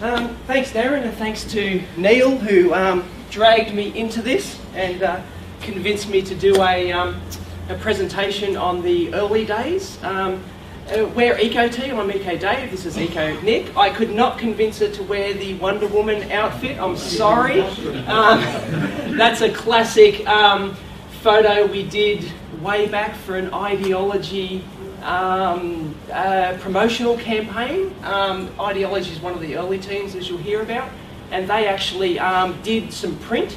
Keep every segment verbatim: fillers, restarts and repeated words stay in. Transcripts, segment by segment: Um, thanks Darren, and thanks to Neil who um, dragged me into this and uh, convinced me to do a, um, a presentation on the early days. Um, uh, wear EcoT, I'm Eco Dave, this is EcoNick. I could not convince her to wear the Wonder Woman outfit, I'm sorry. Um, that's a classic um, photo we did way back for an Ideology Um, uh, promotional campaign. um, Ideology is one of the early teams, as you'll hear about, and they actually um, did some print,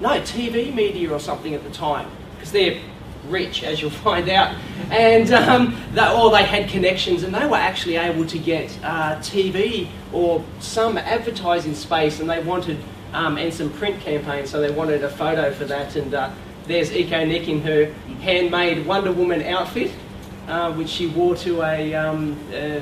no T V media or something at the time, because they're rich, as you'll find out, and um, that, or they had connections, and they were actually able to get uh, T V or some advertising space, and they wanted um, and some print campaigns, so they wanted a photo for that, and uh, there's EcoNick in her handmade Wonder Woman outfit. Uh, which she wore to a, um, uh,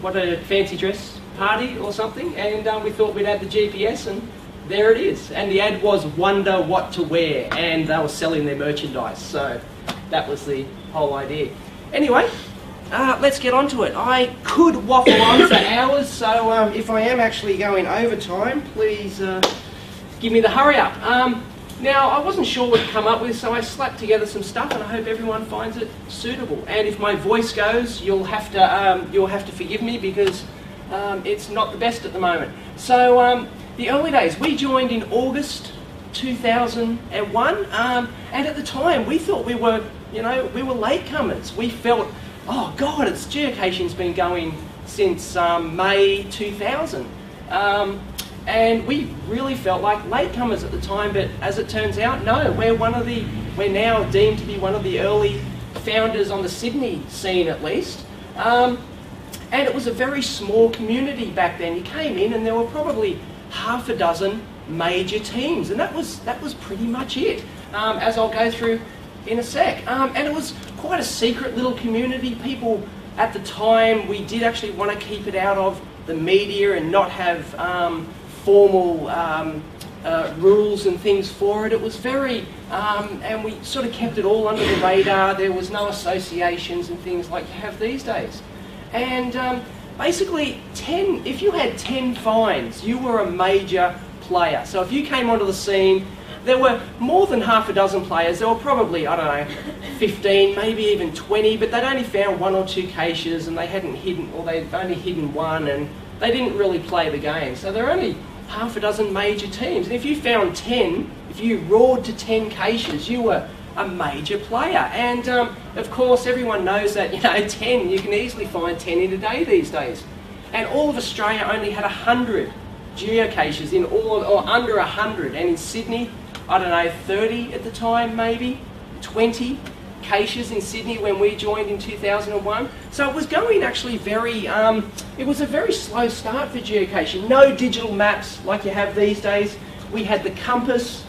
what, a fancy dress party or something, and um, we thought we'd add the G P S, and there it is. And the ad was "Wonder What to Wear," and they were selling their merchandise, so that was the whole idea. Anyway, uh, let's get on to it. I could waffle on for hours, so um, if I am actually going over time, please uh, give me the hurry up. Um, Now, I wasn't sure what to come up with, so I slapped together some stuff, and I hope everyone finds it suitable. And if my voice goes, you'll have to um, you'll have to forgive me, because um, it's not the best at the moment. So, um, the early days, we joined in August two thousand one, um, and at the time, we thought we were, you know, we were latecomers. We felt, oh God, it's geocaching's been going since um, May two thousand. Um, And we really felt like latecomers at the time, but as it turns out, no, we're one of the, we're now deemed to be one of the early founders on the Sydney scene, at least. Um, and it was a very small community back then. You came in, and there were probably half a dozen major teams, and that was that was pretty much it. Um, as I'll go through in a sec. Um, and it was quite a secret little community. People at the time, we did actually want to keep it out of the media and not have Um, formal um, uh, rules and things for it. It was very, um, and we sort of kept it all under the radar. There was no associations and things like you have these days. And um, basically, ten, if you had ten finds, you were a major player. So if you came onto the scene, there were more than half a dozen players. There were probably, I don't know, fifteen, maybe even twenty, but they'd only found one or two caches, and they hadn't hidden, or they'd only hidden one, and they didn't really play the game. So there were only half a dozen major teams, and if you found ten, if you roared to ten caches, you were a major player. And um, of course everyone knows that, you know, ten, you can easily find ten in a day these days. And all of Australia only had one hundred geocaches, in all, or under one hundred, and in Sydney, I don't know, thirty at the time, maybe twenty caches in Sydney when we joined in two thousand one. So it was going actually very, um, it was a very slow start for geocaching. No digital maps like you have these days. We had the compass,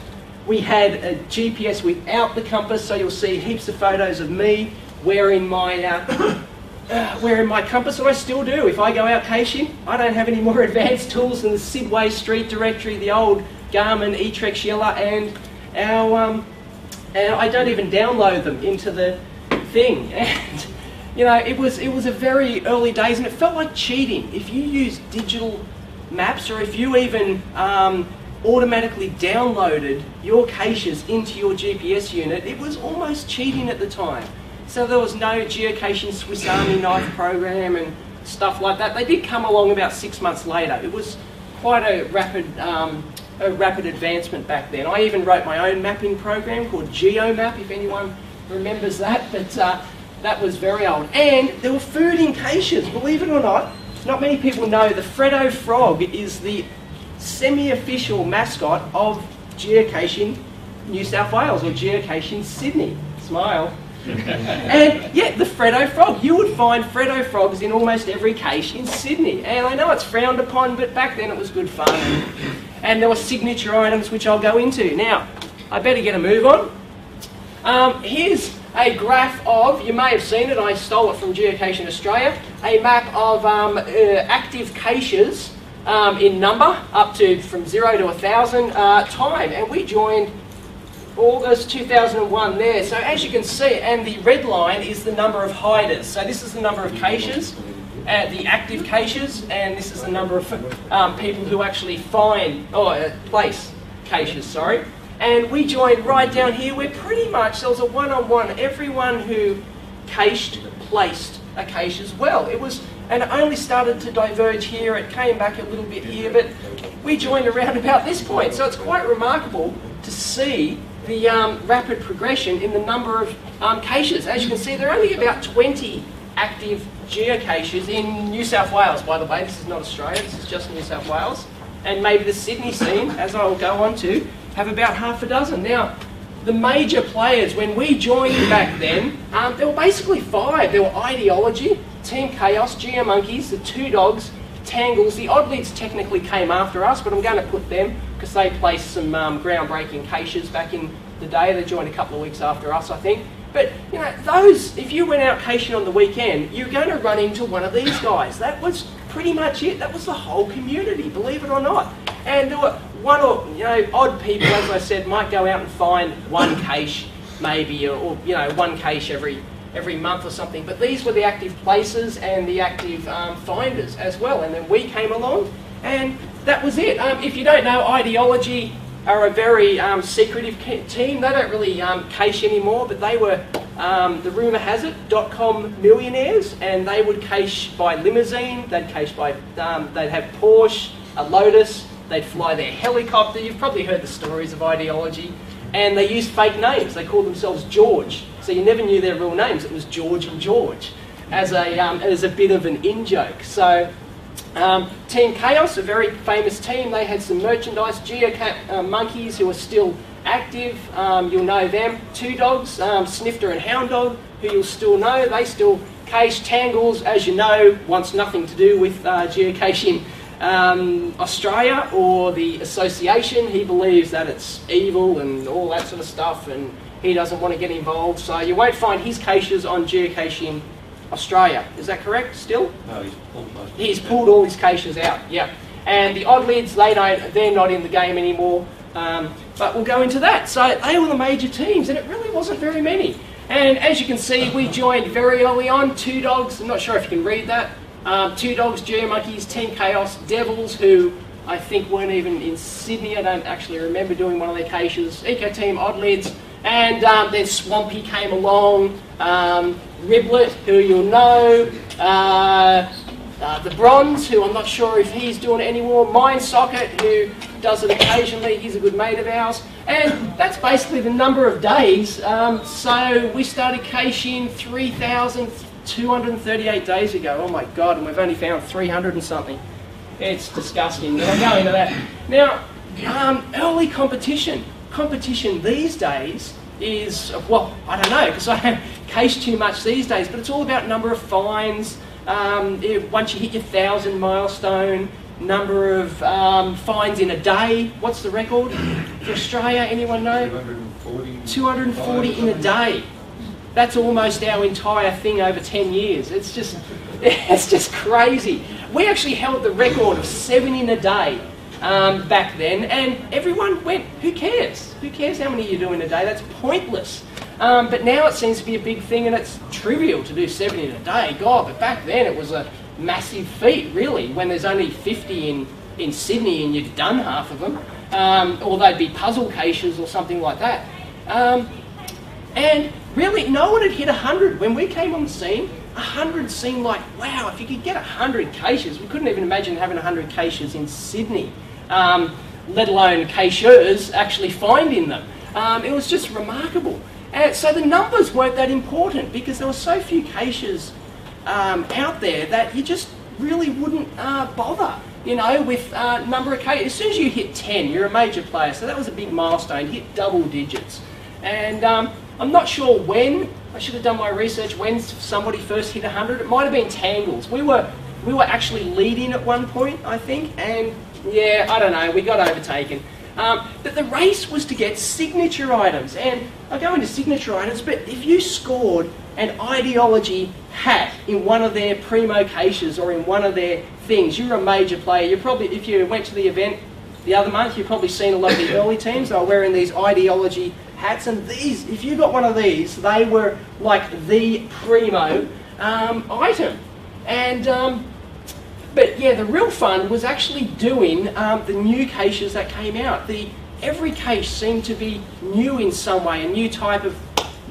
we had a G P S without the compass, so you'll see heaps of photos of me wearing my, uh, uh, wearing my compass, and I still do. If I go out caching, I don't have any more advanced tools than the Sydway street directory, the old Garmin E-Trek Schiller, and our um, and I don't even download them into the thing. And you know, it was it was a very early days, and it felt like cheating. If you use digital maps, or if you even um, automatically downloaded your caches into your G P S unit, it was almost cheating at the time. So there was no geocaching Swiss Army knife program and stuff like that. They did come along about six months later. It was quite a rapid um, a rapid advancement back then. I even wrote my own mapping program called GeoMap, if anyone remembers that, but uh, that was very old. And there were food in caches, believe it or not. Not many people know the Freddo Frog is the semi-official mascot of geocaching New South Wales, or geocaching Sydney. Smile. And yeah, the Freddo Frog. You would find Freddo Frogs in almost every cache in Sydney. And I know it's frowned upon, but back then it was good fun. And there were signature items, which I'll go into. Now, I better get a move on. Um, here's a graph of, you may have seen it, I stole it from Geocaching Australia, a map of um, uh, active caches um, in number, up to from zero to one thousand uh, time. And we joined August two thousand one there. So as you can see, and the red line is the number of hiders. So this is the number of caches. at the active caches, and this is the number of um, people who actually find, or uh, place caches, sorry. And we joined right down here where pretty much there was a one-on-one. Everyone who cached placed a cache as well. It was, and it only started to diverge here. It came back a little bit here, but we joined around about this point. So it's quite remarkable to see the um, rapid progression in the number of um, caches. As you can see, there are only about twenty active geocaches in New South Wales, by the way. This is not Australia, this is just New South Wales. And maybe the Sydney scene, as I will go on to, have about half a dozen. Now, the major players, when we joined back then, um, there were basically five. There were Ideology, Team Chaos, Geo Monkeys, the Two Dogs, Tangles. The Oddlets technically came after us, but I'm going to put them because they placed some um, groundbreaking caches back in the day. They joined a couple of weeks after us, I think. But, you know, those, if you went out caching on the weekend, you're going to run into one of these guys. That was pretty much it. That was the whole community, believe it or not. And there were one or, you know, odd people, as I said, might go out and find one cache maybe, or, you know, one cache every every month or something. But these were the active places and the active um, finders as well. And then we came along, and that was it. Um, if you don't know, Ideology are a very um, secretive team. They don't really um, cache anymore, but they were, um, the rumour has it, dot-com millionaires, and they would cache by limousine, they'd cache by, um, they'd have Porsche, a Lotus, they'd fly their helicopter. You've probably heard the stories of Ideology. And they used fake names. They called themselves George. So you never knew their real names. It was George and George as a, um, as a bit of an in-joke. So um, Team Chaos, a very famous team, they had some merchandise. Geo uh, Monkeys, who are still active, um, you'll know them. Two Dogs, um, Snifter and Hound Dog, who you'll still know. They still cache. Tangles, as you know, wants nothing to do with uh, geocaching Um, Australia or the association. He believes that it's evil and all that sort of stuff, and he doesn't want to get involved, so you won't find his caches on Geocaching Australia. Is that correct still? No, he's pulled most of He's pulled all his caches out, yeah. And the Oddlets, they don't, they're not in the game anymore, um, but we'll go into that. So they were the major teams, and it really wasn't very many. And as you can see, we joined very early on. Two Dogs, I'm not sure if you can read that. Um, Two Dogs, Geo Monkeys, Team Chaos, Devils, who I think weren't even in Sydney. I don't actually remember doing one of their caches. Eco Team, Oddlets, and um, then Swampy came along. Um, Riblet, who you'll know. Uh, uh, the Bronze, who I'm not sure if he's doing it anymore. MindSocket, who does it occasionally. He's a good mate of ours. And that's basically the number of days. Um, so we started caching three thousand two hundred thirty-eight days ago. Oh my god, and we've only found three hundred and something. It's disgusting. I'll go into that. Now, um, early competition. Competition these days is, well, I don't know, because I have cached too much these days, but it's all about number of finds. Um, it, once you hit your thousand milestone, number of um, finds in a day. What's the record for Australia? Anyone know? two hundred forty. two hundred forty in a day. That's almost our entire thing over ten years. It's just, it's just crazy. We actually held the record of seven in a day um, back then, and everyone went, who cares? Who cares how many you do in a day? That's pointless. Um, but now it seems to be a big thing, and it's trivial to do seven in a day. God, but back then it was a massive feat, really, when there's only fifty in, in Sydney and you've done half of them, um, or they'd be puzzle caches or something like that. Um, and... Really, no one had hit one hundred. When we came on the scene, one hundred seemed like, wow, if you could get one hundred caches. We couldn't even imagine having one hundred caches in Sydney, um, let alone cacheurs actually finding them. Um, it was just remarkable. And so the numbers weren't that important because there were so few caches um, out there that you just really wouldn't uh, bother, you know, with uh, number of caches. As soon as you hit ten, you're a major player. So that was a big milestone, hit double digits. And... Um, I'm not sure when, I should have done my research, when somebody first hit one hundred. It might have been Tangles. We were we were actually leading at one point, I think, and yeah, I don't know, we got overtaken. Um, but the race was to get signature items, and I'll go into signature items, but if you scored an Ideology hat in one of their primo caches or in one of their things, you're a major player. You probably, if you went to the event the other month, you've probably seen a lot of the early teams, they were wearing these Ideology hats, and these, if you got one of these, they were like the primo um, item. And um, but yeah, the real fun was actually doing um, the new caches that came out. The every cache seemed to be new in some way, a new type of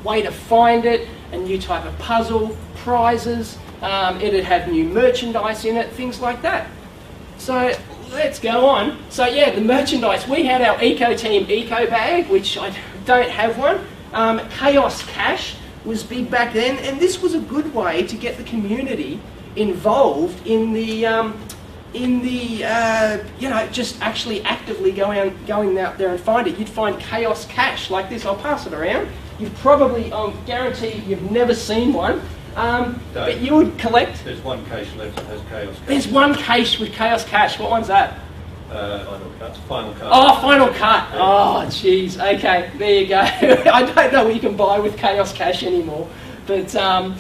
way to find it, a new type of puzzle, prizes. Um, it had had new merchandise in it, things like that. So let's go on. So yeah, the merchandise. We had our Eco Team Eco Bag, which I don't have one. Um, Chaos Cash was big back then, and this was a good way to get the community involved in the, um, in the uh, you know, just actually actively going, going out there and find it. You'd find Chaos Cash like this. I'll pass it around. You've probably, I guarantee you've never seen one. Um, but you would collect... There's one cache left that has Chaos Cash. There's one cache with Chaos Cash. What one's that? Uh, Final Cut. Final Cut. Oh, Final Cut. Yeah. Oh, jeez. Okay, there you go. I don't know what you can buy with Chaos Cash anymore. But um,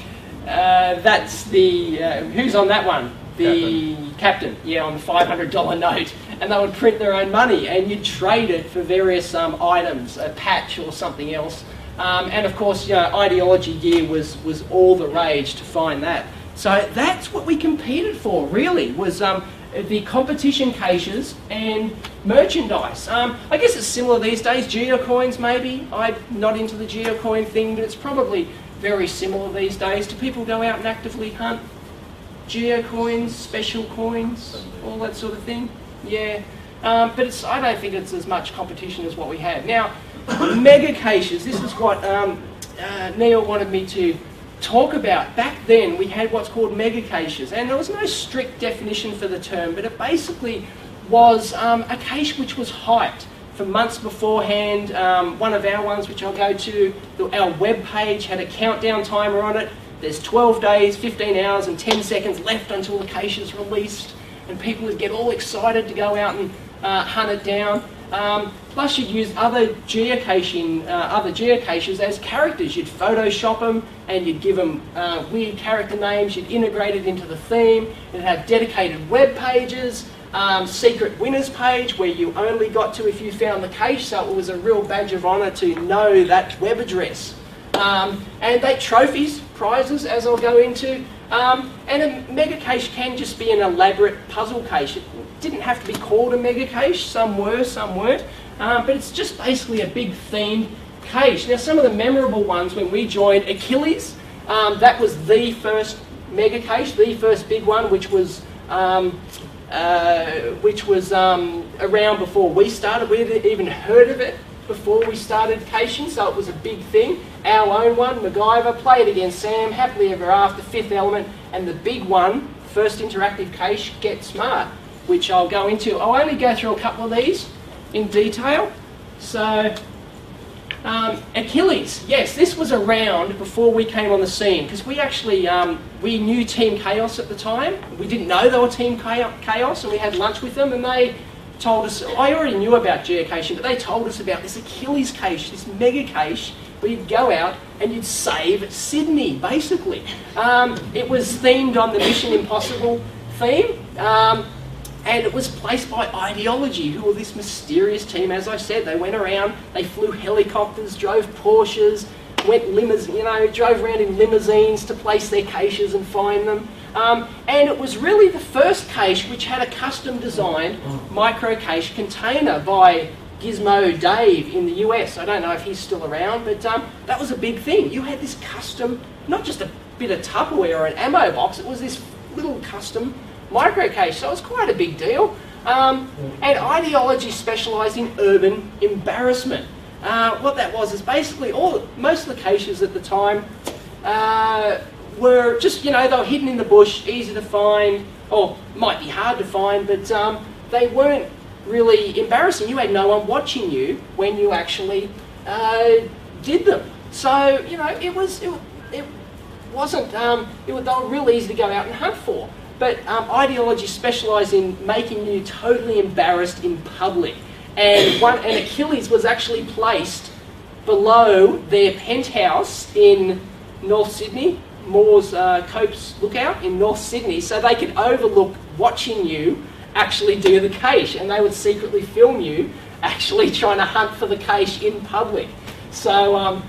uh, that's the... Uh, who's on that one? The captain. captain. Yeah, on the five hundred dollar note. And they would print their own money. And you'd trade it for various um, items, a patch or something else. Um, and of course, you know, Ideology year was, was all the rage to find that. So that's what we competed for, really, was um, the competition caches and merchandise. Um, I guess it's similar these days, geocoins maybe. I'm not into the geocoin thing, but it's probably very similar these days. Do people go out and actively hunt geocoins, special coins, all that sort of thing? Yeah. Um, but it's, I don't think it's as much competition as what we had. Now, mega caches, this is what um, uh, Neil wanted me to talk about. Back then, we had what's called mega caches, and there was no strict definition for the term, but it basically was um, a cache which was hyped for months beforehand. Um, one of our ones, which I'll go to, the, our web page had a countdown timer on it. There's twelve days, fifteen hours, and ten seconds left until the cache is released, and people would get all excited to go out and uh, hunt it down. Um, plus you'd use other geocaching, uh, other geocaches as characters. You'd Photoshop them and you'd give them uh, weird character names, you'd integrate it into the theme, it'd have dedicated web pages, um, secret winners page where you only got to if you found the cache, so it was a real badge of honour to know that web address. Um, and they trophies, prizes, as I'll go into. Um, and a mega cache can just be an elaborate puzzle cache. It didn't have to be called a mega cache, some were, some weren't, um, but it's just basically a big themed cache. Now some of the memorable ones when we joined, Achilles, um, that was the first mega cache, the first big one, which was um, uh, which was um, around before we started. We hadn't even heard of it before we started caching, so it was a big thing. Our own one, MacGyver, Play It Again Sam, Happily Ever After, Fifth Element, and the big one, first interactive cache, Get Smart, which I'll go into. I'll only go through a couple of these in detail. So, um, Achilles, yes, this was around before we came on the scene, because we actually, um, we knew Team Chaos at the time. We didn't know they were Team Chaos, and we had lunch with them, and they told us, I already knew about geocaching, but they told us about this Achilles cache, this mega cache, where you'd go out and you'd save Sydney, basically. Um, it was themed on the Mission Impossible theme, um, and it was placed by Ideology, who were this mysterious team, as I said. They went around, they flew helicopters, drove Porsches, went limousine, you know, drove around in limousines to place their caches and find them. Um, and it was really the first cache which had a custom designed micro cache container by Gizmo Dave in the U S. I don't know if he's still around, but um, that was a big thing. You had this custom, not just a bit of Tupperware or an ammo box, it was this little custom micro cache, so it was quite a big deal. Um, and Ideology specialised in urban embarrassment. Uh, what that was is basically all, most of the caches at the time uh, were just, you know, they were hidden in the bush, easy to find, or might be hard to find, but um, they weren't really embarrassing. You had no one watching you when you actually uh, did them. So, you know, it was, it, it wasn't, um, it, they were real easy to go out and hunt for. But um, Ideology specialised in making you totally embarrassed in public. And, one, and Achilles was actually placed below their penthouse in North Sydney, Moore's uh, Cope's Lookout in North Sydney, so they could overlook watching you actually do the cache, and they would secretly film you actually trying to hunt for the cache in public. So um,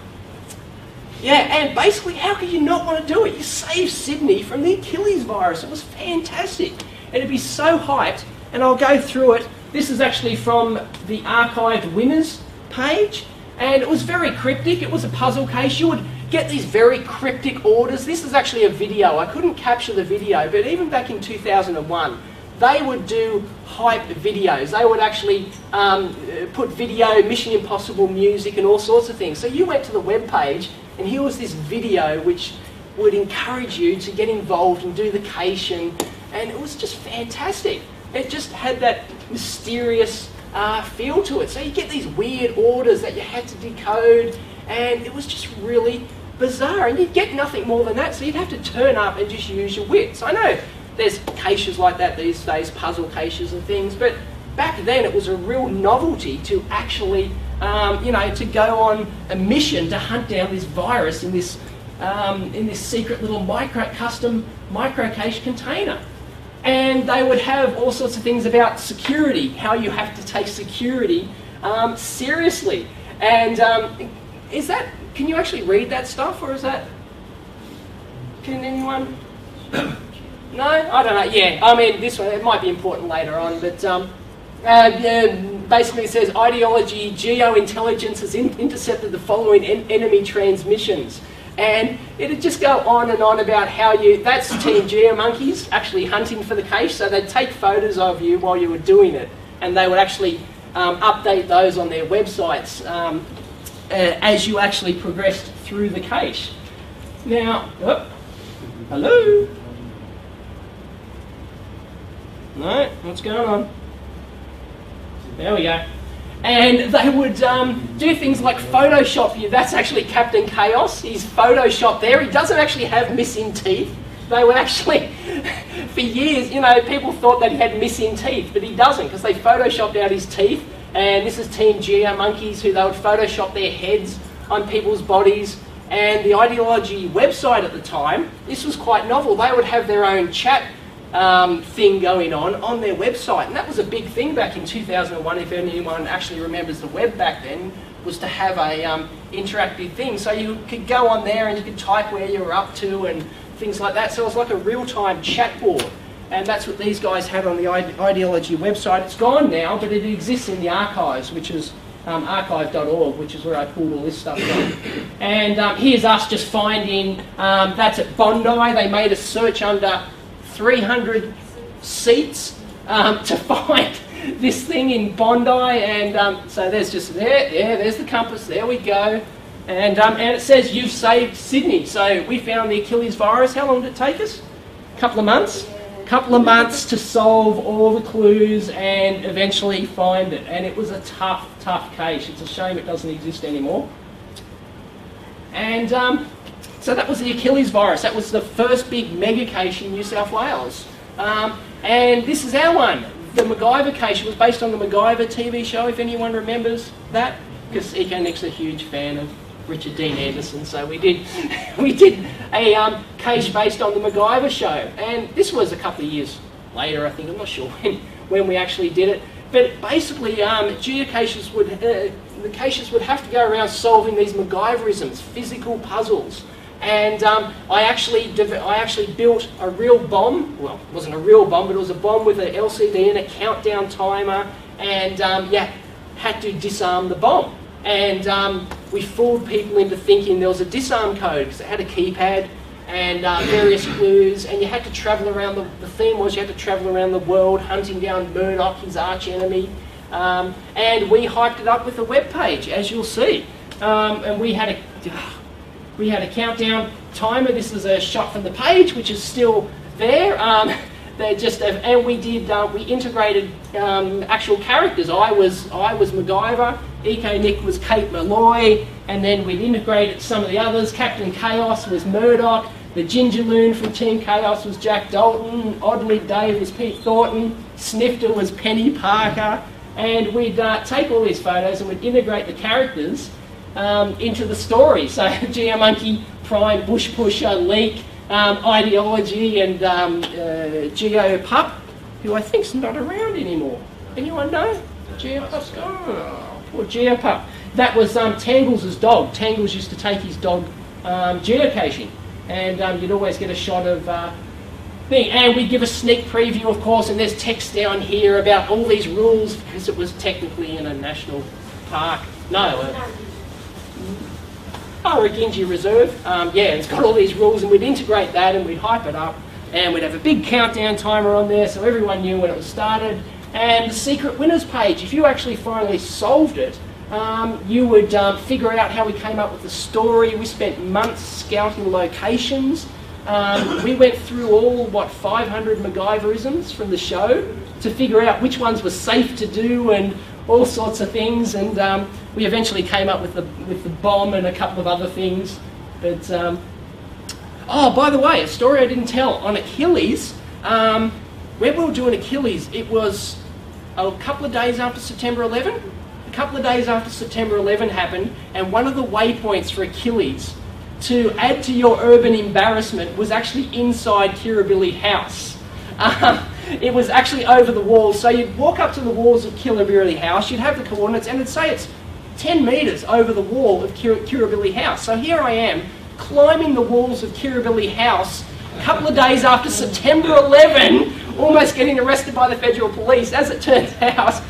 Yeah, and basically, how could you not want to do it? You saved Sydney from the Achilles virus. It was fantastic. And it'd be so hyped, and I'll go through it. This is actually from the archived winners page, and it was very cryptic. It was a puzzle case. You would get these very cryptic orders. This is actually a video. I couldn't capture the video, but even back in two thousand one, they would do hype videos. They would actually um, put video, Mission Impossible music and all sorts of things. So you went to the web page and here was this video which would encourage you to get involved and do the cache, and, and it was just fantastic. It just had that mysterious uh, feel to it. So you get these weird orders that you had to decode, and it was just really bizarre. And you'd get nothing more than that, so you'd have to turn up and just use your wits. I know there's caches like that these days, puzzle caches and things, but back then it was a real novelty to actually, um, you know, to go on a mission to hunt down this virus in this, um, in this secret little micro custom micro cache container. And they would have all sorts of things about security, how you have to take security um, seriously. And um, is that, can you actually read that stuff, or is that, can anyone? No, I don't know. Yeah, I mean, this one, it might be important later on, but um, uh, basically it says ideology, geo-intelligence has in intercepted the following en enemy transmissions. And it'd just go on and on about how you, that's Team Geo Monkeys actually hunting for the cache, so they'd take photos of you while you were doing it, and they would actually um, update those on their websites um, uh, as you actually progressed through the cache. Now, oh, hello? No, what's going on? There we go. And they would um, do things like Photoshop you. That's actually Captain Chaos. He's Photoshopped there. He doesn't actually have missing teeth. They would actually, for years, you know, people thought that he had missing teeth, but he doesn't, because they Photoshopped out his teeth. And this is Team Geo Monkeys, who they would Photoshop their heads on people's bodies. And the Ideology website at the time, this was quite novel. They would have their own chat Um, thing going on on their website, and that was a big thing back in two thousand one, if anyone actually remembers the web back then, was to have a um, interactive thing, so you could go on there and you could type where you were up to and things like that. So it was like a real-time chat board, and that's what these guys had on the Ideology website. It's gone now, but it exists in the archives, which is um, archive dot org, which is where I pulled all this stuff from. And um, here's us just finding, um, that's at Bondi. They made a search under three hundred seats um, to find this thing in Bondi, and um, so there's just there, yeah, there's the compass, there we go, and um, and it says you've saved Sydney. So we found the Achilles virus. How long did it take us? A couple of months, a couple of months to solve all the clues and eventually find it. And it was a tough, tough case. It's a shame it doesn't exist anymore. And. Um, So that was the Achilles virus. That was the first big mega cache in New South Wales. Um, and this is our one. The MacGyver cache was based on the MacGyver T V show, if anyone remembers that, because EcoNick's a huge fan of Richard Dean Anderson, so we did we did a um, cache based on the MacGyver show. And this was a couple of years later, I think. I'm not sure when, when we actually did it. But basically, um, geocaches would, uh, the caches would have to go around solving these MacGyverisms, physical puzzles. And um, I, actually I actually built a real bomb. Well, it wasn't a real bomb, but it was a bomb with an L C D and a countdown timer. And um, yeah, had to disarm the bomb. And um, we fooled people into thinking there was a disarm code, because it had a keypad and uh, various clues. And you had to travel around, the, the theme was you had to travel around the world hunting down Murdoch, his arch enemy. Um, and we hyped it up with a web page, as you'll see. Um, and we had a... Uh, We had a countdown timer. This is a shot from the page, which is still there. Um, they just have, and we did uh, we integrated um, actual characters. I was I was MacGyver. EcoNick was Kate Malloy, and then we integrated some of the others. Captain Chaos was Murdoch. The Ginger Loon from Team Chaos was Jack Dalton. Oddly Dave was Pete Thornton. Snifter was Penny Parker. And we'd uh, take all these photos and we'd integrate the characters Um, into the story. So GeoMonkey, Prime, Bush Pusher, Leak, um, Ideology, and um, uh, Geo Pup, who I think's not around anymore. Anyone know? Geo Pup? Oh, poor Geo Pup. That was um, Tangles' dog. Tangles used to take his dog um, geocaching, and um, you'd always get a shot of uh, thing. And we give a sneak preview, of course, and there's text down here about all these rules because it was technically in a national park. No, a Burringie Reserve. Um, yeah, it's got all these rules, and we'd integrate that and we'd hype it up, and we'd have a big countdown timer on there so everyone knew when it was started. And the secret winners page, if you actually finally solved it, um, you would um, figure out how we came up with the story. We spent months scouting locations. Um, we went through all, what, five hundred MacGyverisms from the show to figure out which ones were safe to do and all sorts of things. And um, we eventually came up with the, with the bomb and a couple of other things. But, um, oh, by the way, a story I didn't tell on Achilles. Um, When we were doing Achilles, it was a couple of days after September eleventh. A couple of days after September eleventh happened, and one of the waypoints for Achilles to add to your urban embarrassment was actually inside Kirribilli House. Uh, it was actually over the walls. So you'd walk up to the walls of Kirribilli House, you'd have the coordinates, and it'd say it's ten metres over the wall of Kirribilli House. So here I am, climbing the walls of Kirribilli House a couple of days after September eleventh, almost getting arrested by the federal police. As it turns out,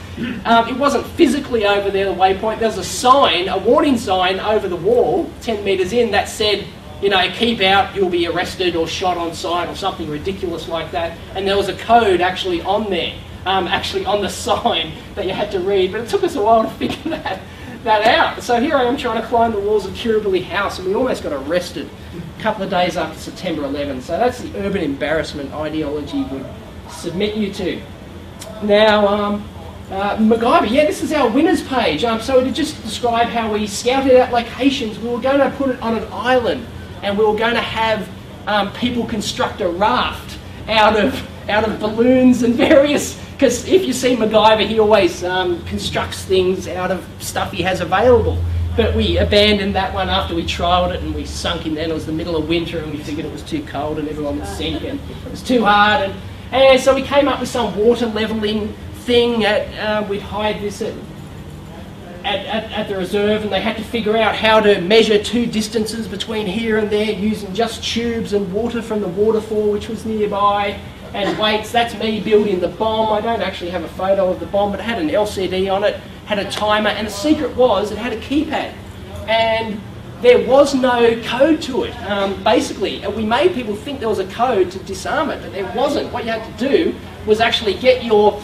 um, it wasn't physically over there, the waypoint. There was a sign, a warning sign over the wall, ten metres in, that said, you know, keep out, you'll be arrested or shot on sight or something ridiculous like that. And there was a code actually on there, um, actually on the sign that you had to read. But it took us a while to figure that, that out. So here I am trying to climb the walls of Kirribilli House, and we almost got arrested a couple of days after September eleventh. So that's the urban embarrassment Ideology would submit you to. Now, um, uh, MacGyver, yeah, this is our winners page. Um, so to just describe how we scouted out locations, we were going to put it on an island, and we were going to have um, people construct a raft out of out of balloons and various. Because if you see MacGyver, he always um, constructs things out of stuff he has available. But we abandoned that one after we trialled it, and we sunk in. Then it was the middle of winter, and we figured it was too cold, and everyone would sink, and it was too hard. And, And so we came up with some water levelling thing. At, uh, we'd hired this at, at, at, at the reserve, and they had to figure out how to measure two distances between here and there using just tubes and water from the waterfall, which was nearby, and weights. That's me building the bomb. I don't actually have a photo of the bomb, but it had an L C D on it, had a timer, and the secret was it had a keypad. And there was no code to it. Um, basically, we made people think there was a code to disarm it, but there wasn't. What you had to do was actually get your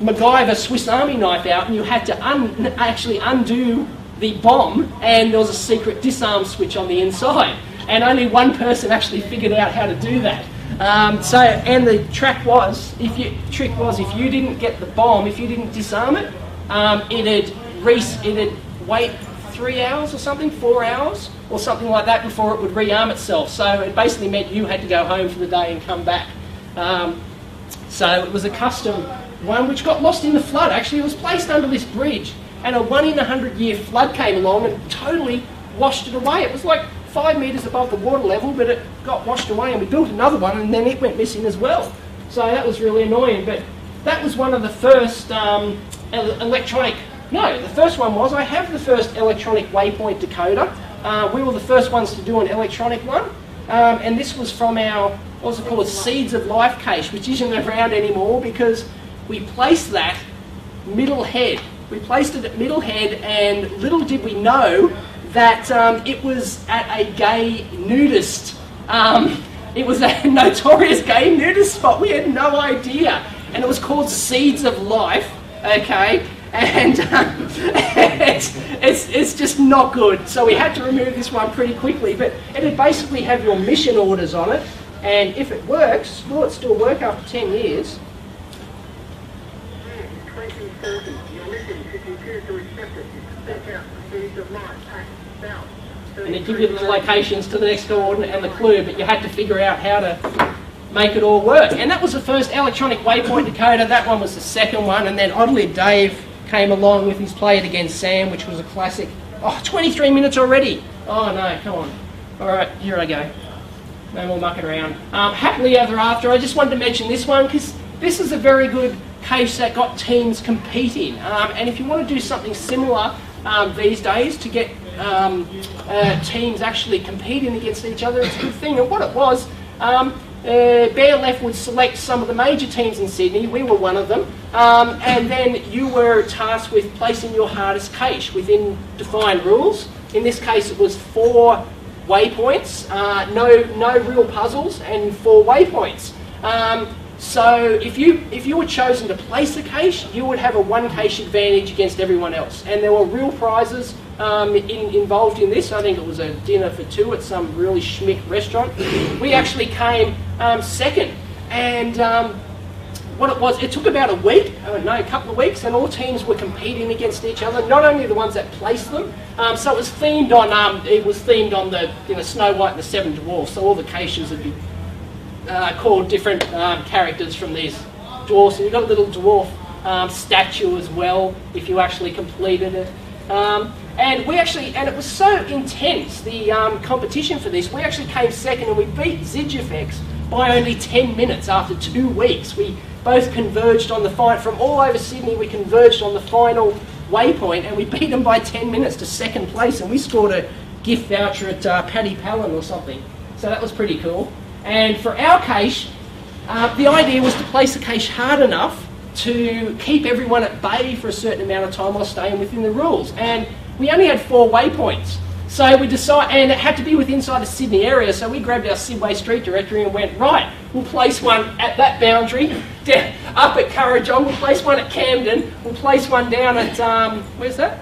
MacGyver Swiss Army knife out, and you had to un actually undo the bomb, and there was a secret disarm switch on the inside. And only one person actually figured out how to do that. Um, so, and the track was, if you, trick was, if you didn't get the bomb, if you didn't disarm it, um, it'd, it'd wait three hours or something, four hours or something like that before it would rearm itself. So it basically meant you had to go home for the day and come back. Um, so it was a custom one which got lost in the flood. Actually, it was placed under this bridge, and a one in a hundred year flood came along and totally washed it away. It was like five metres above the water level, but it got washed away, and we built another one, and then it went missing as well. So that was really annoying. But that was one of the first um, electronic. No, the first one was, I have the first electronic waypoint decoder. Uh, we were the first ones to do an electronic one. Um, and this was from our, what's it called, Seeds of Life cache, which isn't around anymore because we placed that middle head. We placed it at middle head, and little did we know that um, it was at a gay nudist. Um, it was a notorious gay nudist spot. We had no idea. And it was called Seeds of Life, okay? And um, it's, it's, it's just not good. So we had to remove this one pretty quickly, but it'd basically have your mission orders on it, and if it works, will it still work after ten years? twenty thirty, your mission, if you choose to accept it, step out the seeds of life, south. And it gives you the locations to the next coordinate and the clue, but you had to figure out how to make it all work. And that was the first electronic waypoint decoder. That one was the second one, and then Oddly Dave came along with his Play It Again Sam, which was a classic. Oh, twenty-three minutes already. Oh no, come on. Alright, here I go. No more mucking around. Um, Happily Ever After, I just wanted to mention this one because this is a very good case that got teams competing. Um, and if you want to do something similar um, these days to get um, uh, teams actually competing against each other. It's a good thing. And what it was, um, uh, Bear Left would select some of the major teams in Sydney. We were one of them. Um, and then you were tasked with placing your hardest cache within defined rules. In this case, it was four waypoints, uh, no, no real puzzles, and four waypoints. Um, so if you, if you were chosen to place a cache, you would have a one cache advantage against everyone else. And there were real prizes um, in, involved in this. I think it was a dinner for two at some really schmick restaurant. We actually came um, second. And um, what it was, it took about a week, uh, no, a couple of weeks, and all teams were competing against each other. Not only the ones that placed them, um, so it was themed on, um, it was themed on the, you know, Snow White and the Seven Dwarfs. So all the caches would be Uh, called different um, characters from these dwarfs, and you've got a little dwarf um, statue as well if you actually completed it. Um, and we actually, and it was so intense, the um, competition for this, we actually came second, and we beat Zigifex by only ten minutes after two weeks. We both converged on the final, from all over Sydney, we converged on the final waypoint, and we beat them by ten minutes to second place, and we scored a gift voucher at uh, Paddy Palin or something. So that was pretty cool. And for our cache, uh, the idea was to place the cache hard enough to keep everyone at bay for a certain amount of time while staying within the rules. And we only had four waypoints. So we decided, and it had to be within inside the Sydney area, so we grabbed our Sydway street directory and went, right, we'll place one at that boundary, down, up at Currajong, we'll place one at Camden, we'll place one down at, um, where's that?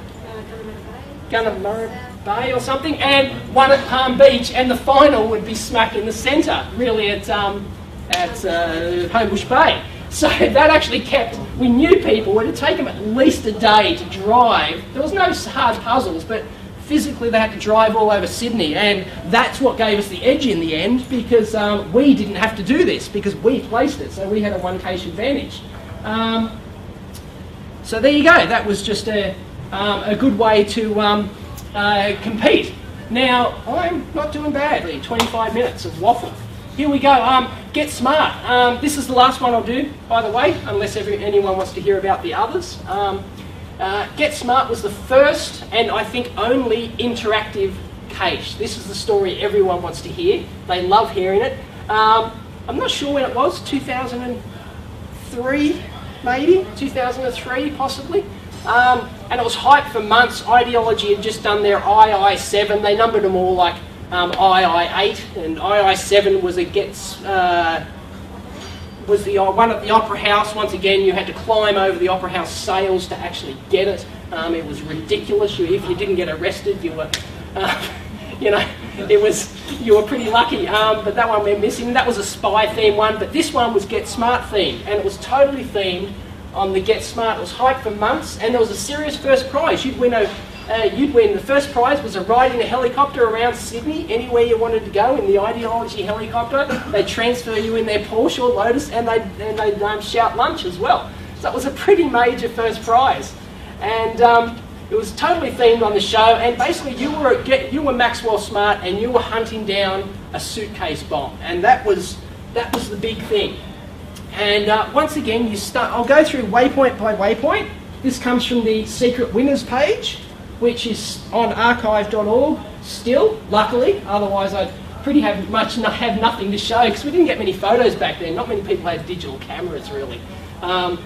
Gunnemarra Bay. Bay or something, and one at Palm Beach, and the final would be smack in the centre, really at um, at uh, Homebush Bay. So that actually kept, we knew people, it would take them at least a day to drive. There was no hard puzzles, but physically they had to drive all over Sydney, and that's what gave us the edge in the end, because um, we didn't have to do this, because we placed it, so we had a one-cache advantage. Um, so there you go, that was just a, um, a good way to um, Uh, compete. Now, I'm not doing badly. twenty-five minutes of waffle. Here we go. Um, Get Smart. Um, this is the last one I'll do, by the way, unless every, anyone wants to hear about the others. Um, uh, Get Smart was the first and I think only interactive cache. This is the story everyone wants to hear. They love hearing it. Um, I'm not sure when it was, two thousand three maybe? two thousand three possibly. Um, and it was hyped for months. Ideology had just done their I I seven. They numbered them all like um, I I eight, and I I seven was a gets uh, was the one at the Opera House. Once again, you had to climb over the Opera House sails to actually get it. Um, it was ridiculous. You, if you didn't get arrested, you were uh, you know, it was you were pretty lucky. Um, but that one we're missing. That was a spy theme one, but this one was Get Smart themed, and it was totally themed on the Get Smart. It was hyped for months, and there was a serious first prize. You'd win a, uh, you'd win. The first prize was a ride in a helicopter around Sydney, anywhere you wanted to go in the Ideology helicopter. They'd transfer you in their Porsche or Lotus, and they'd, and they'd um, shout lunch as well. So it was a pretty major first prize. And um, it was totally themed on the show, and basically you were, get, you were Maxwell Smart, and you were hunting down a suitcase bomb. And that was, that was the big thing. And uh, once again, you start. I'll go through waypoint by waypoint. This comes from the Secret Winners page, which is on archive dot org still, luckily. Otherwise, I'd pretty have much no, have nothing to show, because we didn't get many photos back then. Not many people had digital cameras, really. Um,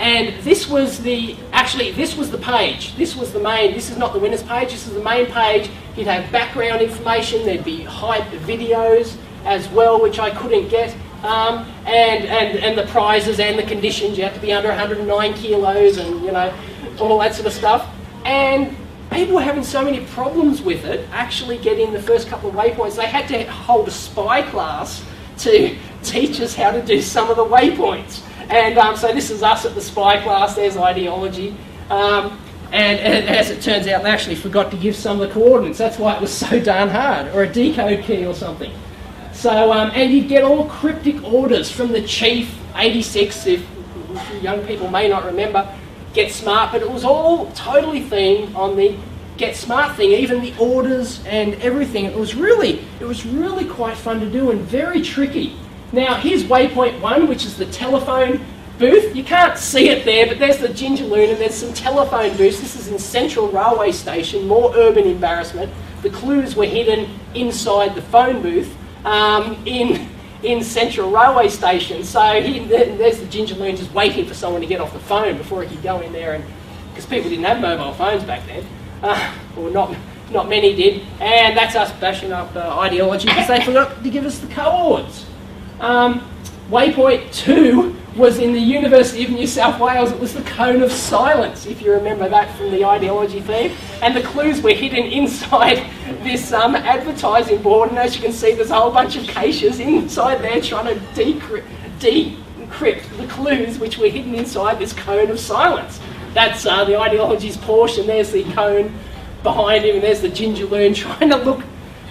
and this was the actually this was the page. This was the main. This is not the winners page. This is the main page. You'd have background information. There'd be hype videos as well, which I couldn't get. Um, and, and, and the prizes and the conditions, you have to be under one hundred and nine kilos and, you know, all that sort of stuff. And people were having so many problems with it, actually getting the first couple of waypoints. They had to hold a spy class to teach us how to do some of the waypoints. And um, so this is us at the spy class, there's Ideology. Um, and, and as it turns out, they actually forgot to give some of the coordinates. That's why it was so darn hard, or a decode key or something. So, um, and you'd get all cryptic orders from the Chief, eighty-six, if young people may not remember, Get Smart, but it was all totally themed on the Get Smart thing, even the orders and everything. It was really, it was really quite fun to do and very tricky. Now, here's waypoint one, which is the telephone booth. You can't see it there, but there's the Ginger Loon and there's some telephone booths. This is in Central Railway Station, more urban embarrassment. The clues were hidden inside the phone booth um, in, in Central Railway Station. So he, there's the Ginger Loon just waiting for someone to get off the phone before he could go in there, and because people didn't have mobile phones back then, uh, or not, not many did. And that's us bashing up uh, Ideology because they forgot to give us the cohorts. Um, Waypoint two was in the University of New South Wales. It was the Cone of Silence, if you remember that from the Ideology theme. And the clues were hidden inside this um, advertising board. And as you can see, there's a whole bunch of caches inside there trying to decrypt, decrypt the clues which were hidden inside this Cone of Silence. That's uh, the Ideology's Porsche, and there's the cone behind him, and there's the Ginger Loon trying to look.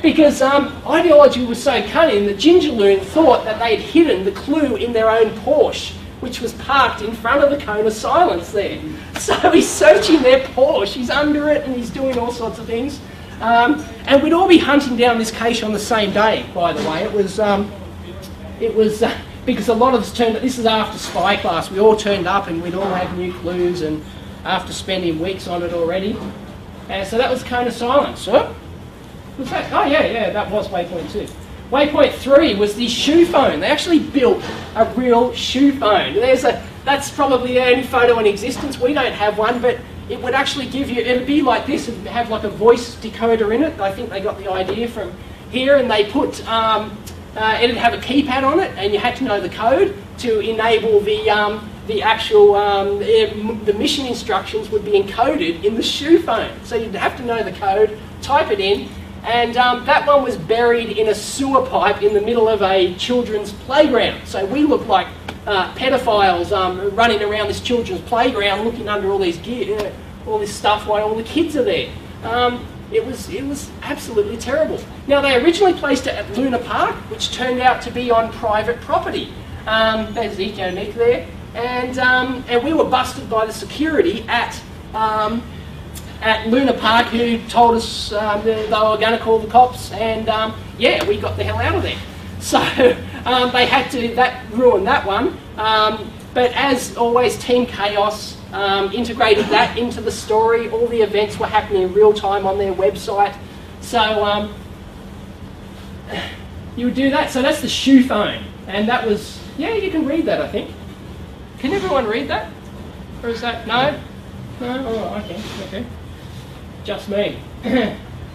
Because um, Ideology was so cunning that Ginger Loon thought that they'd hidden the clue in their own Porsche, which was parked in front of the Cone of Silence there. So he's searching their Porsche, he's under it, and he's doing all sorts of things. Um, and we'd all be hunting down this cache on the same day, by the way. It was, um, it was uh, because a lot of us turned up, this is after Spy Class, we all turned up and we'd all have new clues, and after spending weeks on it already. And so that was Cone of Silence. Huh? Was that? Oh yeah, yeah, that was Waypoint two. Waypoint three was the shoe phone. They actually built a real shoe phone. There's a, that's probably the only photo in existence. We don't have one, but it would actually give you, it'd be like this, and have like a voice decoder in it. I think they got the idea from here, and they put, um, uh, it'd have a keypad on it, and you had to know the code to enable the, um, the actual, um, the mission instructions would be encoded in the shoe phone. So you'd have to know the code, type it in, and um, that one was buried in a sewer pipe in the middle of a children's playground. So we looked like uh, pedophiles um, running around this children's playground, looking under all these gear, uh, all this stuff, while all the kids are there. Um, it was it was absolutely terrible. Now they originally placed it at Luna Park, which turned out to be on private property. Um, there's EcoNick there, and um, and we were busted by the security at. Um, at Luna Park, who told us um, they were going to call the cops, and um, yeah, we got the hell out of there. So um, they had to that ruin that one, um, but as always, Team Chaos um, integrated that into the story. All the events were happening in real time on their website, so um, you would do that. So that's the shoe phone, and that was, yeah, you can read that, I think. Can everyone read that? Or is that, no? No? Oh, okay, okay. Just me.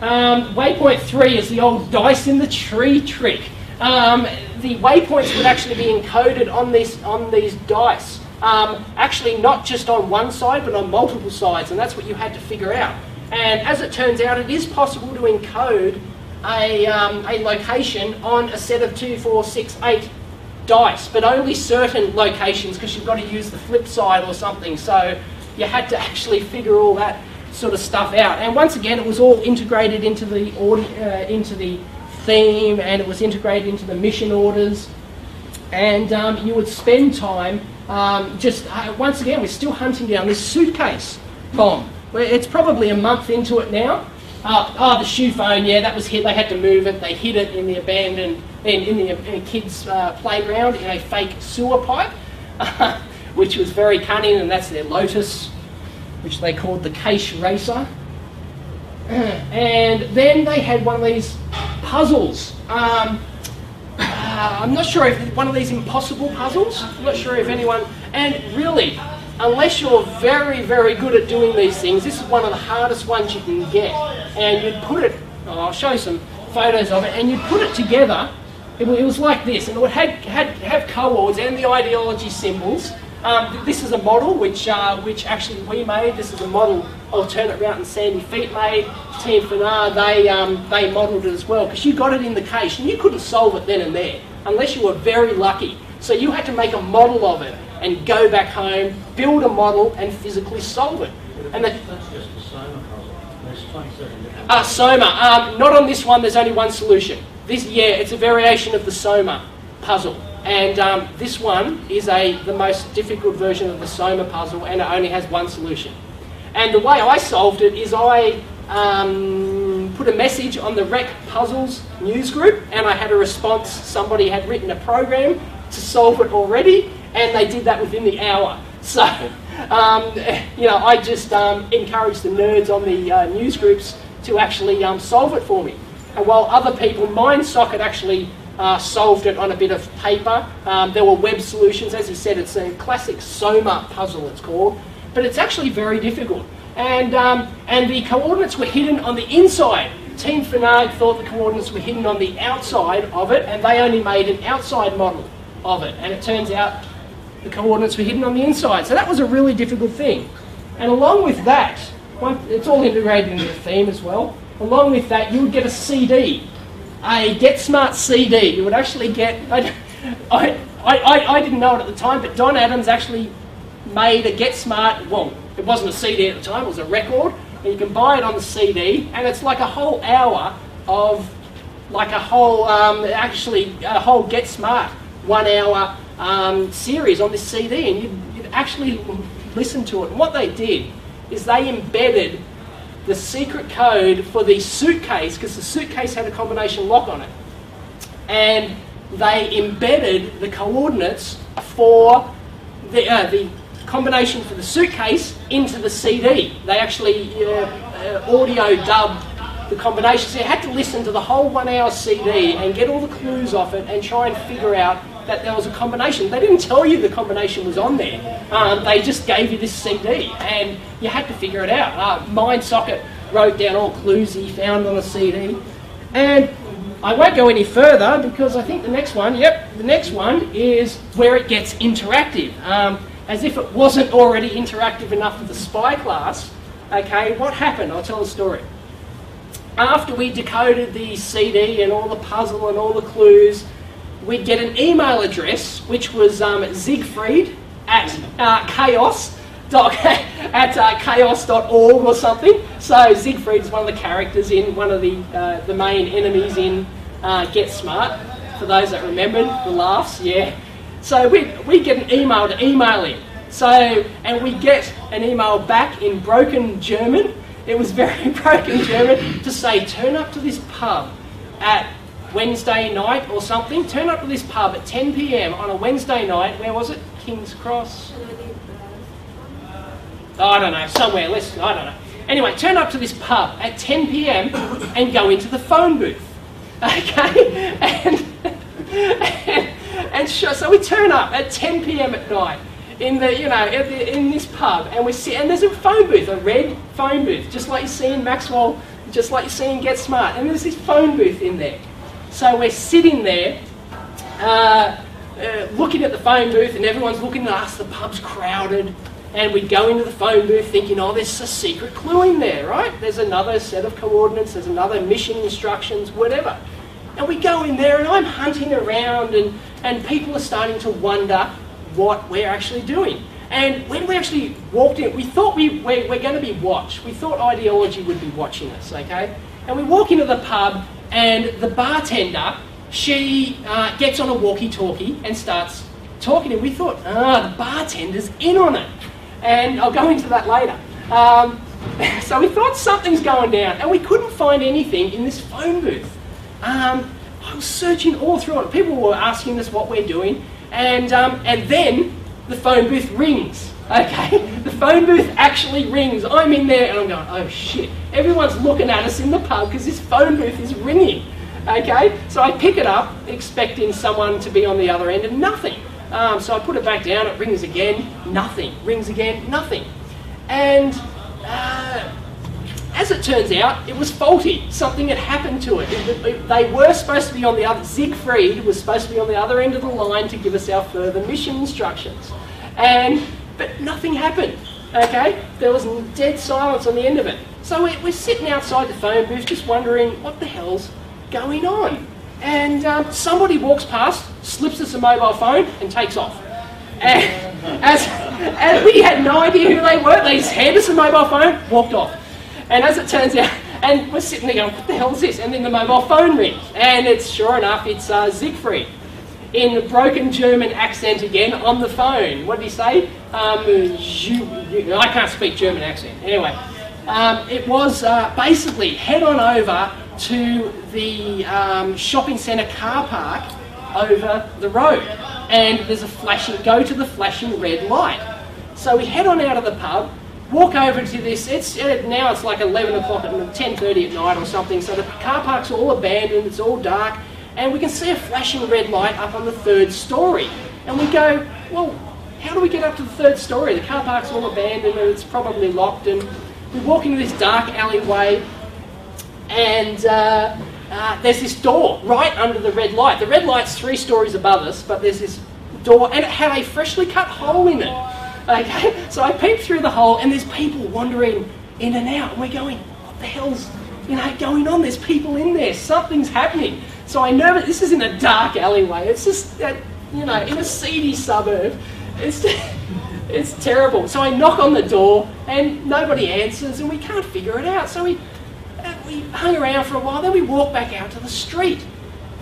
um, Waypoint three is the old dice in the tree trick. Um, the waypoints would actually be encoded on these on these dice. Um, actually, not just on one side, but on multiple sides, and that's what you had to figure out. And as it turns out, it is possible to encode a um, a location on a set of two, four, six, eight dice, but only certain locations, because you've got to use the flip side or something. So you had to actually figure all that sort of stuff out, and once again it was all integrated into the audi uh, into the theme, and it was integrated into the mission orders, and um, you would spend time um, just uh, once again we're still hunting down this suitcase bomb. It's probably a month into it now. Uh, oh, the shoe phone, yeah, that was hit. They had to move it. They hid it in the abandoned in, in the in a kids' uh, playground in a fake sewer pipe, uh, which was very cunning, and that's their Lotus, which they called the Cache Racer. And then they had one of these puzzles. Um, uh, I'm not sure if one of these impossible puzzles. I'm not sure if anyone. And really, unless you're very, very good at doing these things, this is one of the hardest ones you can get. And you'd put it. Oh, I'll show you some photos of it. And you'd put it together. It, it was like this, and it would had had have cohorts and the Ideology symbols. Um, this is a model which uh, which actually we made. This is a model Alternate Route and Sandy Feet made. Team Fnarg, they um, they modelled it as well, because you got it in the cache and you couldn't solve it then and there unless you were very lucky. So you had to make a model of it and go back home, build a model, and physically solve it. And the, that's just a SOMA puzzle. There's twenty-seven different. Ah, SOMA. Um, not on this one. There's only one solution. This, yeah, it's a variation of the SOMA puzzle. And um, this one is a, the most difficult version of the SOMA puzzle, and it only has one solution. And the way I solved it is I um, put a message on the Rec Puzzles news group, and I had a response. Somebody had written a program to solve it already, and they did that within the hour. So, um, you know, I just um, encouraged the nerds on the uh, news groups to actually um, solve it for me. And while other people, MindSocket actually uh, solved it on a bit of paper. Um, there were web solutions. As he said, it's a classic SOMA puzzle, it's called. But it's actually very difficult. And, um, and the coordinates were hidden on the inside. Team Fnarg thought the coordinates were hidden on the outside of it, and they only made an outside model of it. And it turns out the coordinates were hidden on the inside. So that was a really difficult thing. And along with that, it's all integrated into the theme as well. Along with that, you would get a C D, a Get Smart C D. You would actually get, I, I, I, I didn't know it at the time, but Don Adams actually made a Get Smart, well, it wasn't a C D at the time, it was a record. And you can buy it on the C D, and it's like a whole hour of, like a whole, um, actually, a whole Get Smart one hour um, series on this C D, and you'd, you'd actually listen to it. And what they did is they embedded the secret code for the suitcase, because the suitcase had a combination lock on it. And they embedded the coordinates for the, uh, the combination for the suitcase into the C D. They actually uh, uh, audio dubbed the combination. So you had to listen to the whole one hour C D and get all the clues off it and try and figure out that there was a combination. They didn't tell you the combination was on there. Um, they just gave you this C D and you had to figure it out. Uh, MindSocket wrote down all clues he found on a C D. And I won't go any further because I think the next one, yep, the next one is where it gets interactive. Um, as if it wasn't already interactive enough for the spy class. Okay, what happened? I'll tell the story. After we decoded the C D and all the puzzle and all the clues, we'd get an email address, which was um, Siegfried at uh, chaos dot, at uh, chaos dot org or something. So Siegfried is one of the characters in one of the uh, the main enemies in uh, Get Smart. For those that remembered the laughs, yeah. So we we get an email to email him. So and we get an email back in broken German. It was very broken German to say, turn up to this pub at Wednesday night or something. Turn up to this pub at ten p m on a Wednesday night. Where was it? King's Cross? Oh, I don't know. Somewhere. Let's, I don't know. Anyway, turn up to this pub at ten p m and go into the phone booth. Okay? And, and, and so we turn up at ten p m at night in the, you know, in this pub, and we sit, and there's a phone booth, a red phone booth, just like you see in Maxwell, just like you see in Get Smart. And there's this phone booth in there. So we're sitting there, uh, uh, looking at the phone booth, and everyone's looking at us, the pub's crowded, and we go into the phone booth thinking, oh, there's a secret clue in there, right? There's another set of coordinates, there's another mission instructions, whatever. And we go in there, and I'm hunting around, and, and people are starting to wonder what we're actually doing. And when we actually walked in, we thought we, we're, we're going to be watched. We thought Ideology would be watching us, okay? And we walk into the pub, and the bartender, she uh, gets on a walkie-talkie and starts talking to him. We thought, ah, the bartender's in on it. And I'll go into that later. Um, so we thought something's going down, and we couldn't find anything in this phone booth. Um, I was searching all through it. People were asking us what we're doing. And, um, and then the phone booth rings, okay? The phone booth actually rings. I'm in there and I'm going, oh shit. Everyone's looking at us in the pub because this phone booth is ringing, okay? So I pick it up expecting someone to be on the other end, and nothing. Um, so I put it back down, it rings again, nothing. Rings again, nothing. And uh, as it turns out, it was faulty. Something had happened to it. It, it, it. They were supposed to be on the other, Siegfried was supposed to be on the other end of the line to give us our further mission instructions. And, but nothing happened, okay? There was dead silence on the end of it. So we, we're sitting outside the phone booth just wondering what the hell's going on. And um, somebody walks past, slips us a mobile phone, and takes off. And as, as we had no idea who they were, they just handed us a mobile phone, walked off. And as it turns out, and we're sitting there going, what the hell is this? And then the mobile phone rings. And it's sure enough, it's uh, Siegfried, in the broken German accent again, on the phone. What did he say? Um, I can't speak German accent. Anyway, um, it was uh, basically head on over to the um, shopping centre car park over the road. and there's a flashing, go to the flashing red light. So we head on out of the pub, walk over to this, it's, now it's like eleven o'clock at ten thirty at night or something, so the car park's all abandoned, it's all dark, and we can see a flashing red light up on the third story. And we go, well, how do we get up to the third story? The car park's all abandoned and it's probably locked, and we walk into this dark alleyway, and uh, uh, there's this door right under the red light. The red light's three stories above us, but there's this door, and it had a freshly cut hole in it. Okay, so I peeped through the hole, and there's people wandering in and out, and we're going, what the hell's, you know, going on? There's people in there, something's happening. So I know that this is in a dark alleyway, it's just, that, you know, in a seedy suburb, it's, it's terrible. So I knock on the door, and nobody answers, and we can't figure it out. So we, we hung around for a while, then we walk back out to the street,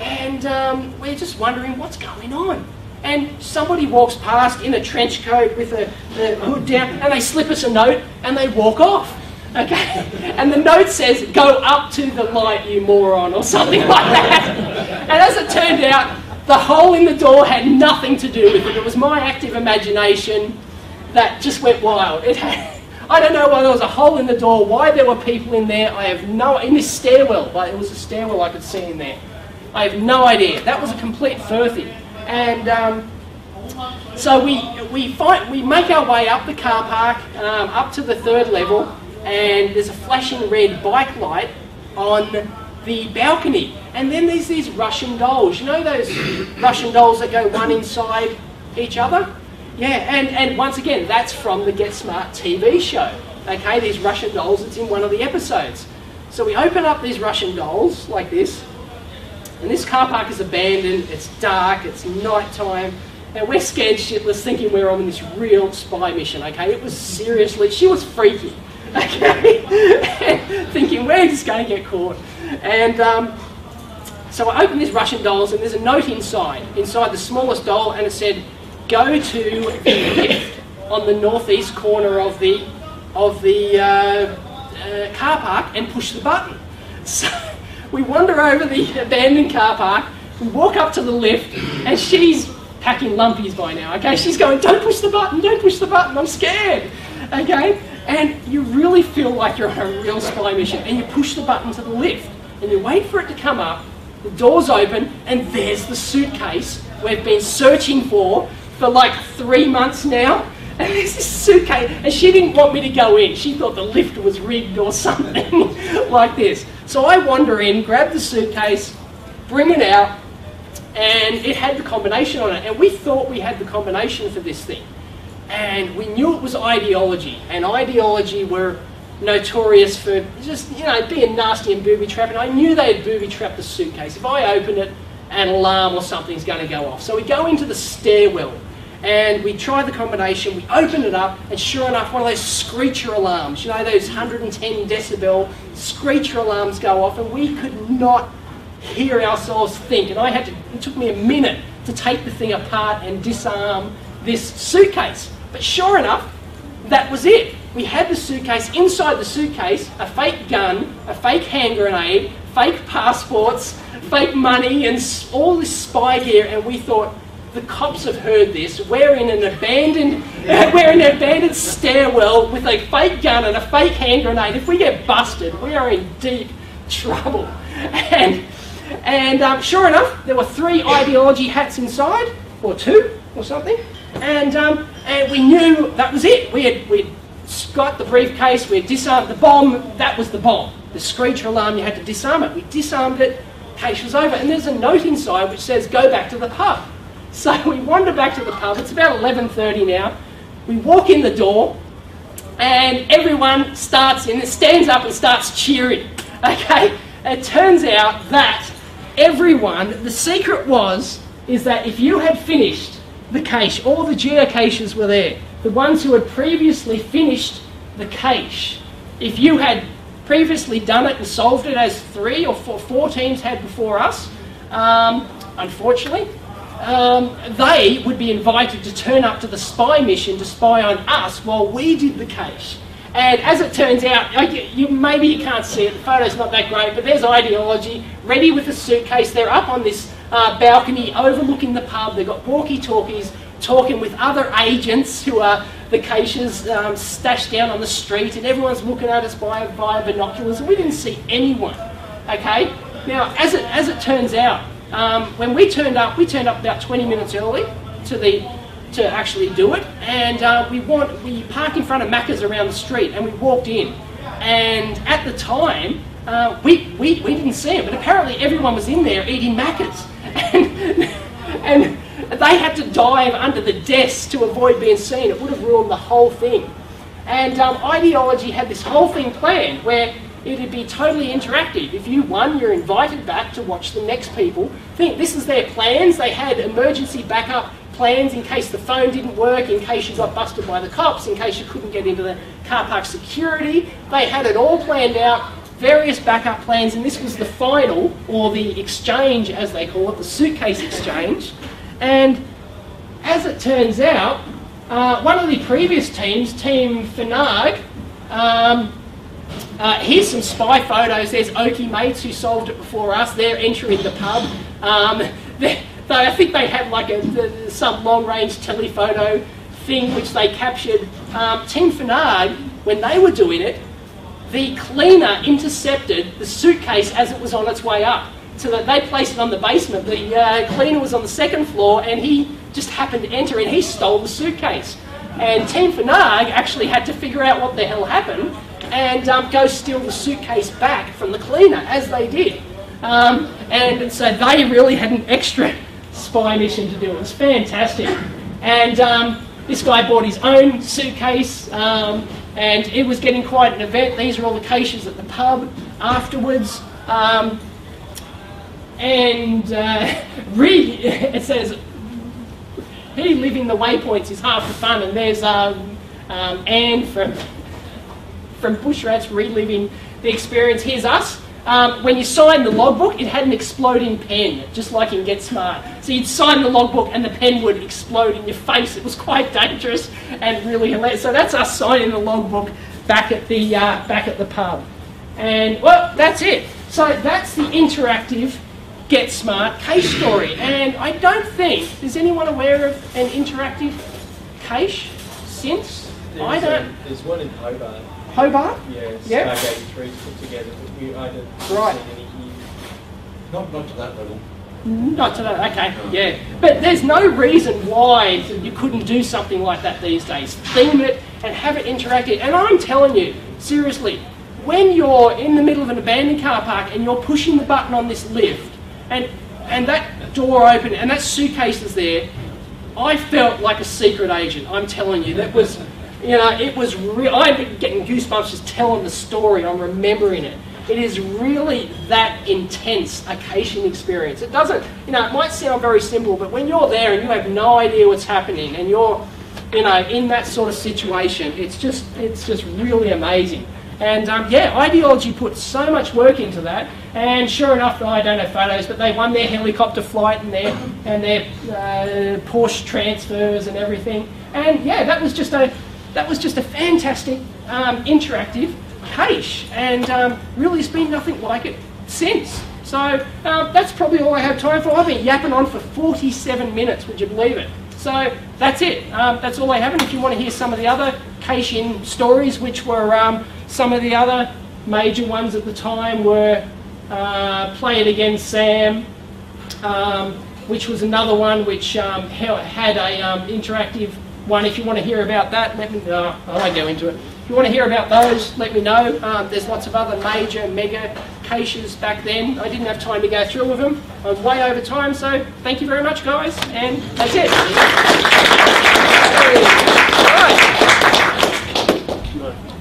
and um, we're just wondering what's going on. And somebody walks past in a trench coat with a, a hood down, and they slip us a note, and they walk off, okay? And the note says, go up to the light, you moron, or something like that. And as it turned out, the hole in the door had nothing to do with it. It was my active imagination that just went wild. It had, I don't know why there was a hole in the door, why there were people in there, I have no, in this stairwell, like it was a stairwell I could see in there. I have no idea. That was a complete furphy. And um, so we we fight, we make our way up the car park, um, up to the third level, and there's a flashing red bike light on the balcony. And then there's these Russian dolls. You know those Russian dolls that go one inside each other? Yeah, and, and once again, that's from the Get Smart T V show. Okay, these Russian dolls, it's in one of the episodes. So we open up these Russian dolls like this. And this car park is abandoned, it's dark, it's night time, and we're scared shitless thinking we're on this real spy mission, okay? It was seriously, she was freaky, okay? Thinking we're just going to get caught. And um, so I opened these Russian dolls, and there's a note inside, inside the smallest doll, and it said, go to the lift on the northeast corner of the, of the uh, uh, car park and push the button. So, we wander over the abandoned car park, we walk up to the lift, and she's packing lumpies by now, okay? She's going, don't push the button, don't push the button, I'm scared, okay? And you really feel like you're on a real spy mission, and you push the button to the lift, and you wait for it to come up, the door's open, and there's the suitcase we've been searching for for like three months now. And there's this suitcase, and she didn't want me to go in. She thought the lift was rigged or something like this. So I wander in, grab the suitcase, bring it out, and it had the combination on it. And we thought we had the combination for this thing. And we knew it was Ideology. And Ideology were notorious for just, you know, being nasty and booby-trapped. And I knew they had booby-trapped the suitcase. If I open it, an alarm or something's going to go off. So we go into the stairwell. And we tried the combination, we opened it up, and sure enough, one of those screecher alarms, you know, those one hundred ten decibel screecher alarms go off, and we could not hear ourselves think. And I had to, it took me a minute to take the thing apart and disarm this suitcase. But sure enough, that was it. We had the suitcase, inside the suitcase, a fake gun, a fake hand grenade, fake passports, fake money, and all this spy gear, and we thought, the cops have heard this. We're in an abandoned, we're in an abandoned stairwell with a fake gun and a fake hand grenade. If we get busted, we are in deep trouble. And and um, sure enough, there were three Ideology hats inside, or two, or something. And um, and we knew that was it. We had we got the briefcase. We had disarmed the bomb. That was the bomb. The screecher alarm. You had to disarm it. We disarmed it. Case was over. And there's a note inside which says, "Go back to the pub." So we wander back to the pub, it's about eleven thirty now, we walk in the door, and everyone starts in, stands up and starts cheering, okay? It turns out that everyone, the secret was, is that if you had finished the cache, all the geocaches were there, the ones who had previously finished the cache, if you had previously done it and solved it as three or four, four teams had before us, um, unfortunately, Um, they would be invited to turn up to the spy mission to spy on us while we did the cache. And as it turns out, you, you, maybe you can't see it, the photo's not that great, but there's Ideology, ready with a suitcase, they're up on this uh, balcony overlooking the pub. They've got walkie-talkies talking with other agents who are the caches um, stashed down on the street, and everyone's looking at us by, via binoculars, and we didn't see anyone, okay? Now, as it, as it turns out, um, when we turned up, we turned up about twenty minutes early to the to actually do it, and uh, we want we parked in front of Macca's around the street, and we walked in, and at the time, uh, we, we, we didn't see it, but apparently everyone was in there eating Macca's, and, and they had to dive under the desk to avoid being seen. It would have ruined the whole thing. And um, Ideology had this whole thing planned where it would be totally interactive. If you won, you're invited back to watch the next people think. This is their plans. They had emergency backup plans in case the phone didn't work, in case you got busted by the cops, in case you couldn't get into the car park security. They had it all planned out, various backup plans, and this was the final, or the exchange as they call it, the suitcase exchange. And as it turns out, uh, one of the previous teams, Team Fnarg, um, uh, here's some spy photos. There's Okie Mates who solved it before us. They're entering the pub. Um, they, they, I think they had like a, some long-range telephoto thing which they captured. Um, Team Fnarg, when they were doing it, the cleaner intercepted the suitcase as it was on its way up. So that they placed it on the basement. The uh, cleaner was on the second floor, and he just happened to enter, and he stole the suitcase. And Team Fnarg actually had to figure out what the hell happened and um, go steal the suitcase back from the cleaner, as they did. Um, and, and so they really had an extra spy mission to do. It was fantastic. And um, this guy bought his own suitcase, um, and it was getting quite an event. These are all the caches at the pub afterwards. Um, And uh, really, it says, reliving the waypoints is half the fun. And there's um, um, Anne from, from Bushrats reliving the experience. Here's us. Um, when you sign the logbook, it had an exploding pen, just like in Get Smart. So you'd sign the logbook and the pen would explode in your face. It was quite dangerous and really hilarious. So that's us signing the logbook back at the, uh, back at the pub. And, well, that's it. So that's the interactive Get Smart cache story, and I don't think, is anyone aware of an interactive cache since? There's I don't. A, there's one in Hobart. Hobart? Yeah, yeah. Stargate three put together, but we, I don't right. see any here. Not, not to that level. Not to that, okay, no. Yeah. But there's no reason why you couldn't do something like that these days. Theme it and have it interactive, and I'm telling you, seriously, when you're in the middle of an abandoned car park and you're pushing the button on this lift, And, and that door opened, and that suitcase is there, I felt like a secret agent, I'm telling you. That was, you know, it was real. I'm getting goosebumps just telling the story, I'm remembering it. It is really that intense a caching experience. It doesn't, you know, it might sound very simple, but when you're there and you have no idea what's happening, and you're, you know, in that sort of situation, it's just, it's just really amazing. And um, yeah, Ideology put so much work into that, and sure enough, I don't have photos, but they won their helicopter flight and their and their uh, Porsche transfers and everything. And yeah, that was just a that was just a fantastic um, interactive cache, and um, really, it's been nothing like it since. So um, that's probably all I have time for. I've been yapping on for forty-seven minutes. Would you believe it? So that's it. Um, that's all I have. And if you want to hear some of the other cache-in stories, which were um, some of the other major ones at the time, were uh, Play It Again Sam, um, which was another one which um, had a um, interactive one. If you want to hear about that, let me know. I won't go into it. If you want to hear about those, let me know. Um, there's lots of other major, mega caches back then. I didn't have time to go through with them. I'm way over time, so thank you very much, guys. And that's it. All right.